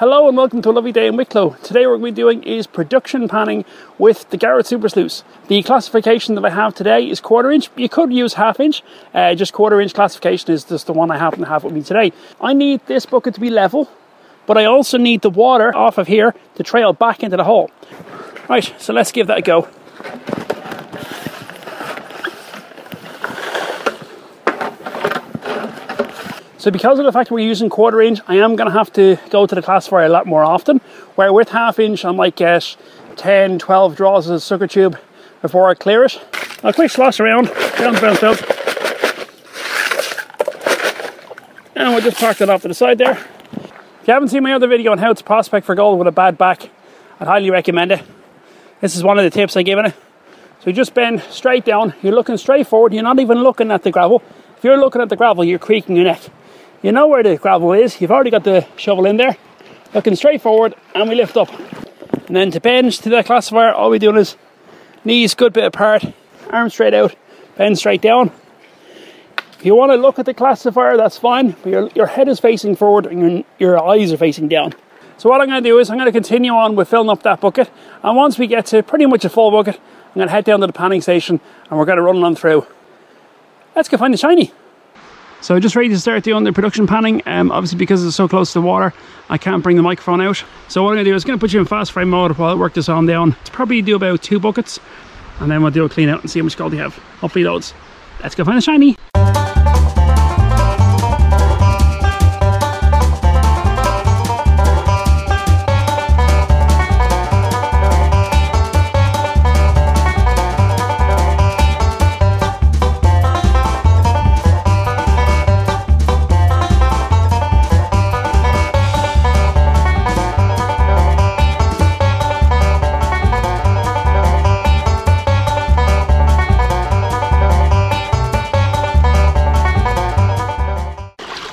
Hello and welcome to a lovely day in Wicklow. Today what we're going to be doing is production panning with the Garrett Super Sluice. The classification that I have today is quarter inch. You could use half inch, just quarter inch classification is just the one I happen to have with me today. I need this bucket to be level, but I also need the water off of here to trail back into the hole. Right, so let's give that a go. So because of the fact we're using quarter inch, I am going to have to go to the classifier a lot more often, where with half inch I might get 10, 12 draws of the sucker tube before I clear it. A quick slosh around, bounce. And we'll just park that off to the side there. If you haven't seen my other video on how to prospect for gold with a bad back, I'd highly recommend it. This is one of the tips I've given it. So you just bend straight down, you're looking straight forward, you're not even looking at the gravel. If you're looking at the gravel, you're creaking your neck. You know where the gravel is, you've already got the shovel in there, looking straight forward, and we lift up. And then to bend to the classifier, all we're doing is knees good bit apart, arms straight out, bend straight down. If you want to look at the classifier, that's fine, but your head is facing forward and your eyes are facing down. So what I'm going to do is I'm going to continue on with filling up that bucket, and once we get to pretty much a full bucket, I'm going to head down to the panning station and we're going to run on through. Let's go find the shiny. So just ready to start doing the production panning. Obviously because it's so close to the water, I can't bring the microphone out. So what I'm going to do is going to put you in fast frame mode while I work this on down. It's probably do about 2 buckets, and then we'll do a clean out and see how much gold you have. Hopefully loads. Let's go find a shiny.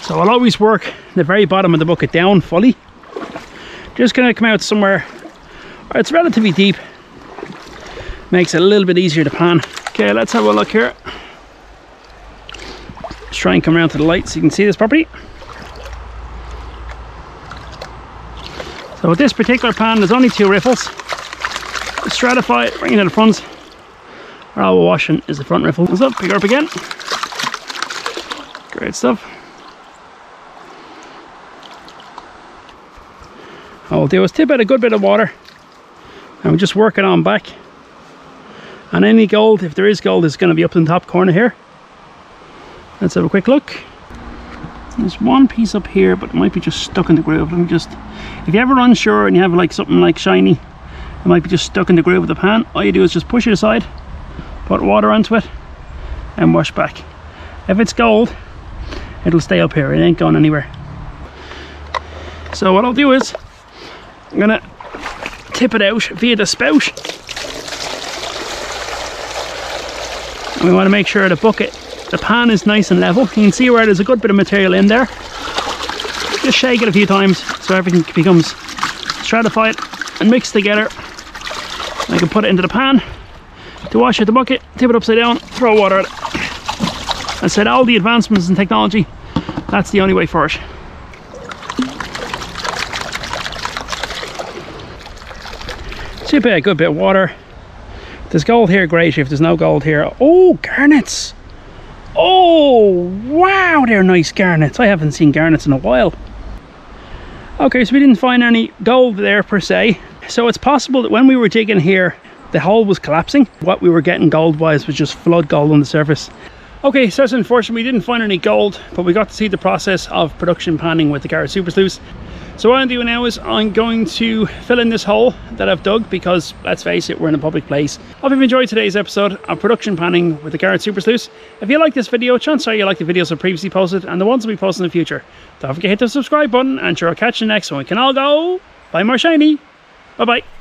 So I'll always work the very bottom of the bucket down fully. Just gonna come out somewhere where it's relatively deep. Makes it a little bit easier to pan. Okay, let's have a look here. Let's try and come around to the light so you can see this properly. So with this particular pan, there's only 2 riffles. Let's stratify it, bring it to the front. Where all we're washing is the front riffle. Comes up, pick her up again. Great stuff. All we'll do is tip out a good bit of water and we'll just work it on back, and any gold, if there is gold, is going to be up in the top corner here. Let's have a quick look. There's one piece up here, but it might be just stuck in the groove. Let me just, if you ever unsure and you have like something like shiny, it might be just stuck in the groove of the pan, all you do is just push it aside, put water onto it and wash back. If it's gold, it'll stay up here, it ain't going anywhere. So what I'll do is I'm gonna tip it out via the spout, and we want to make sure the bucket, the pan, is nice and level. You can see where there's a good bit of material in there. Just shake it a few times so everything becomes stratified and mixed together. I can put it into the pan to wash out the bucket, tip it upside down, throw water at it. I said all the advancements in technology, that's the only way for it. Tip out a good bit of water. If there's gold here, great. If there's no gold here, oh, garnets. Oh wow, they're nice garnets. I haven't seen garnets in a while. Okay, so we didn't find any gold there per se, so it's possible that when we were digging here the hole was collapsing. What we were getting gold wise was just flood gold on the surface. Okay, so it's unfortunate we didn't find any gold, but we got to see the process of production panning with the Garrett Super Sluice. So what I'm doing now is I'm going to fill in this hole that I've dug, because let's face it, we're in a public place. Hope you've enjoyed today's episode of production panning with the Garrett Super Sluice. If you like this video, chances are you like the videos I've previously posted and the ones I'll be posting in the future. Don't forget to hit the subscribe button, and sure, I'll catch you next one. We can all go buy more shiny. Bye bye.